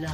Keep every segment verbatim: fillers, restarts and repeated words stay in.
blood.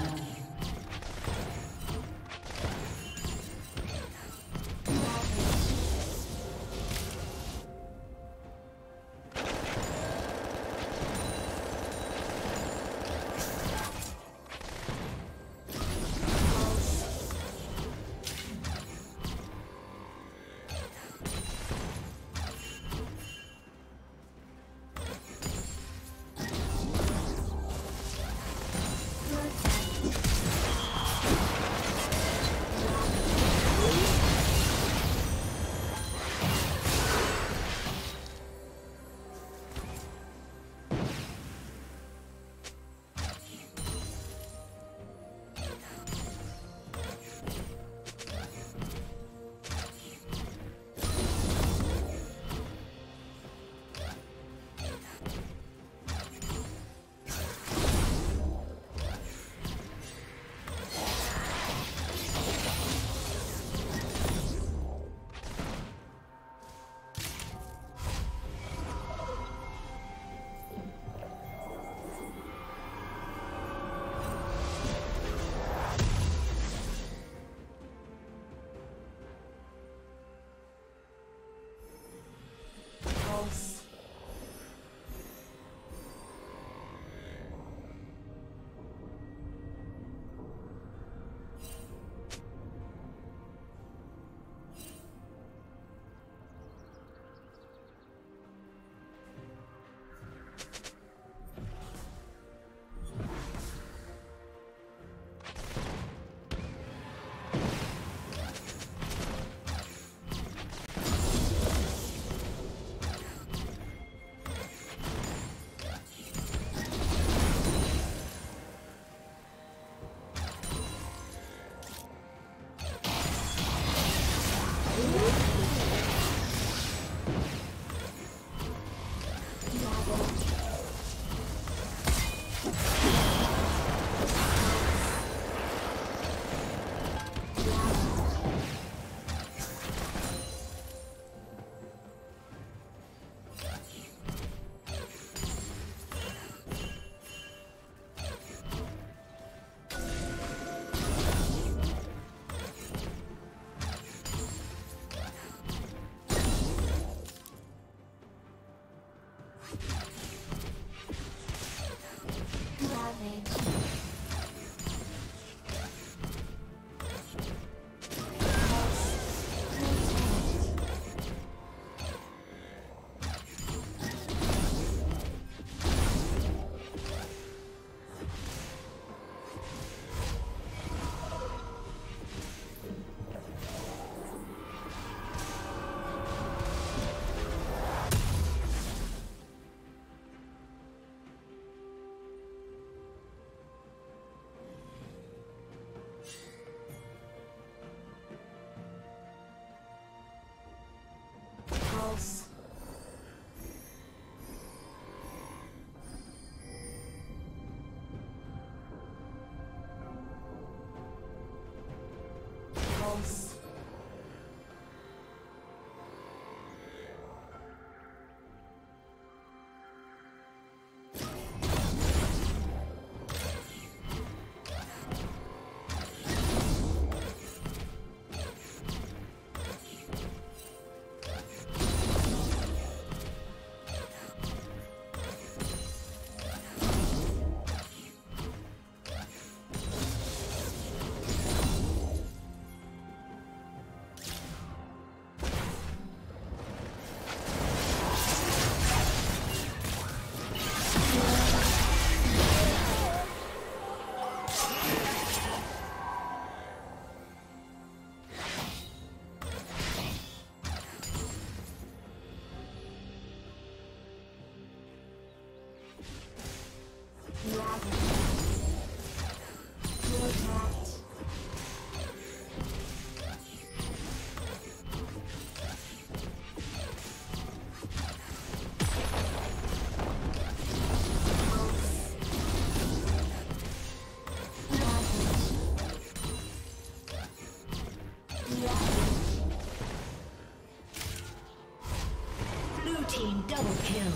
Double kill.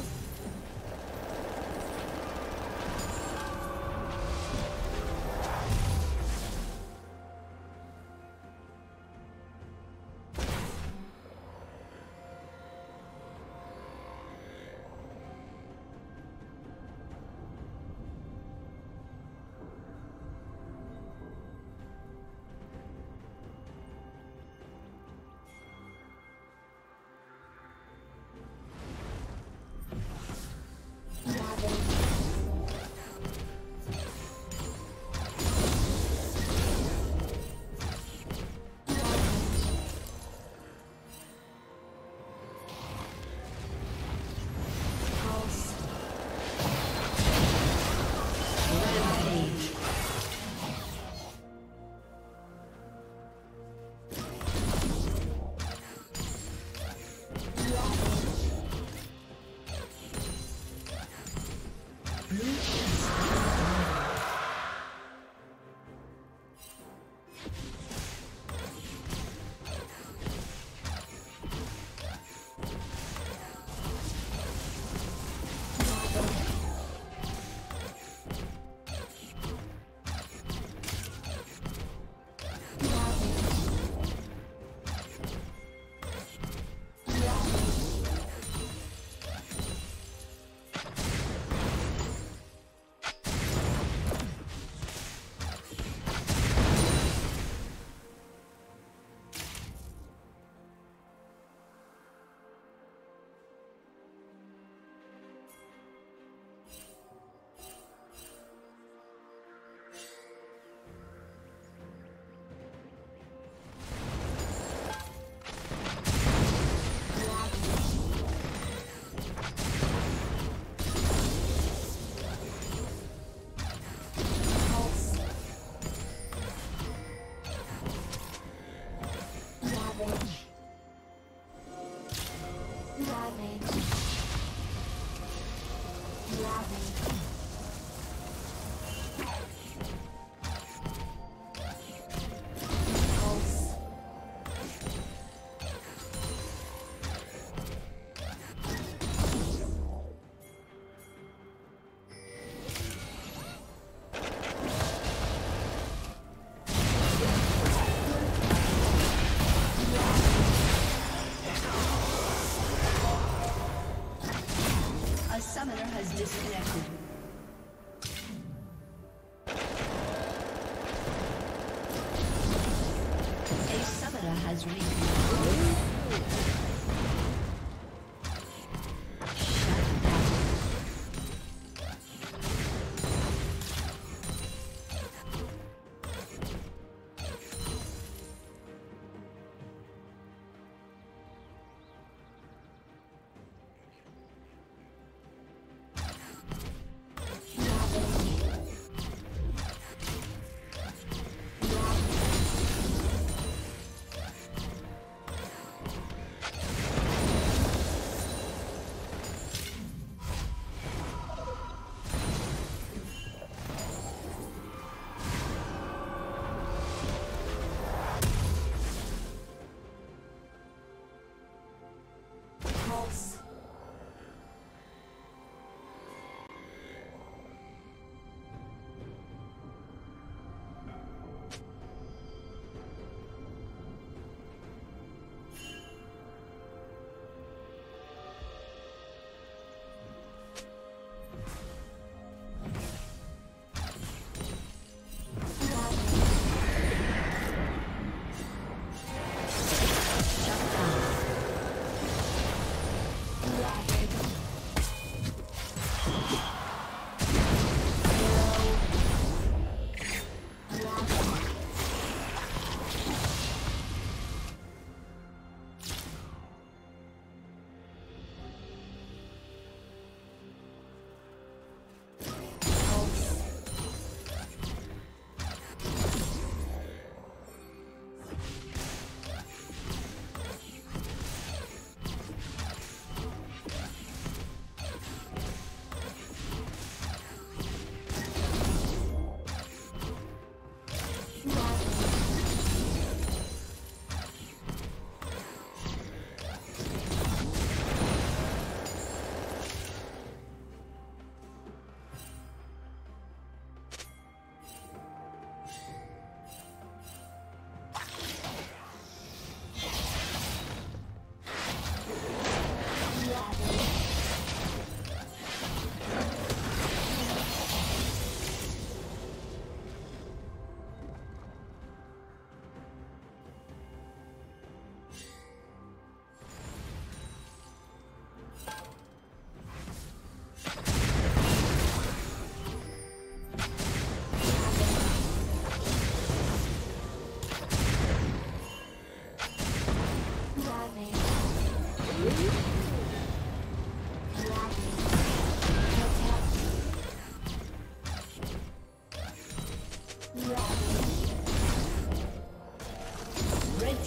Disconnected. A summoner has reconnected.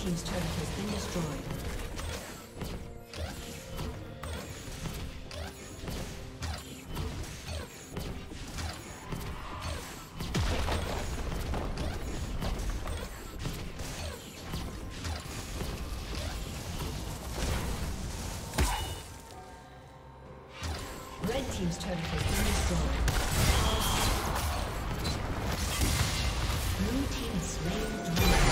Team's turret has been destroyed. team's turret has been destroyed. Blue team slain the dragon.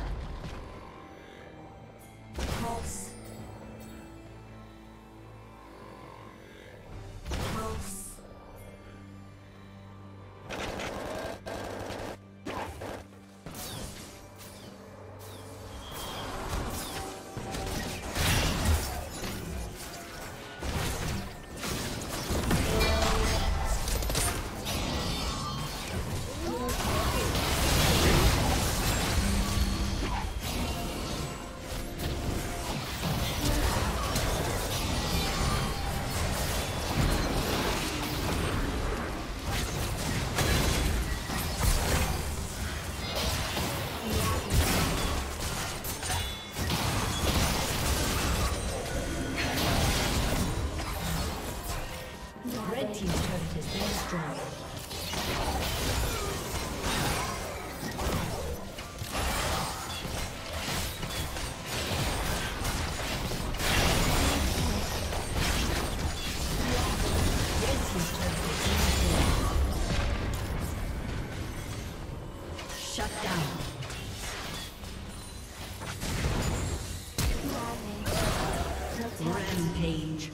Rampage.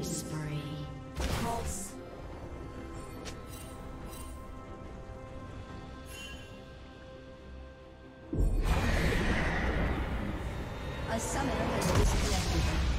Killing spree. Pulse. A summoner has disconnected.